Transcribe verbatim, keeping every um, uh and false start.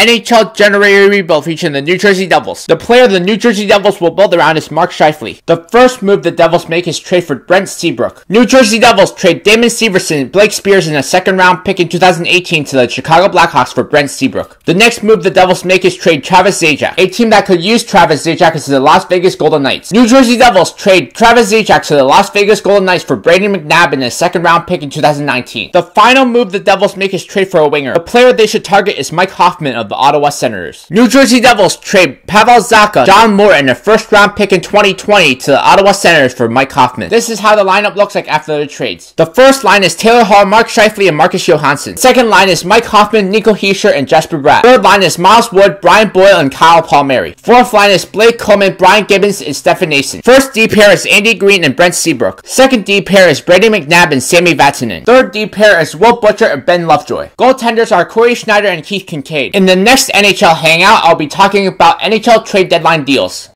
N H L Generator Rebuild featuring the New Jersey Devils. The player the New Jersey Devils will build around is Mark Scheifele. The first move the Devils make is trade for Brent Seabrook. New Jersey Devils trade Damon Severson, Blake Spears, and a second round pick in two thousand eighteen to the Chicago Blackhawks for Brent Seabrook. The next move the Devils make is trade Travis Zajac. A team that could use Travis Zajac is the Las Vegas Golden Knights. New Jersey Devils trade Travis Zajac to the Las Vegas Golden Knights for Brady McNabb and a second round pick in two thousand nineteen. The final move the Devils make is trade for a winger. The player they should target is Mike Hoffman of the Ottawa Senators. New Jersey Devils trade Pavel Zacha, John Moore, and a first round pick in twenty twenty to the Ottawa Senators for Mike Hoffman. This is how the lineup looks like after the trades. The first line is Taylor Hall, Mark Scheifele, and Marcus Johansson. Second line is Mike Hoffman, Nico Heischer, and Jasper Bratt. Third line is Miles Wood, Brian Boyle, and Kyle Palmieri. Fourth line is Blake Coleman, Brian Gibbons, and Stefan Nason. First D pair is Andy Green and Brent Seabrook. Second D pair is Brady McNabb and Sammy Vatinen. Third D pair is Will Butcher and Ben Lovejoy. Goaltenders are Corey Schneider and Keith Kincaid. In the next N H L Hangout, I'll be talking about N H L trade deadline deals.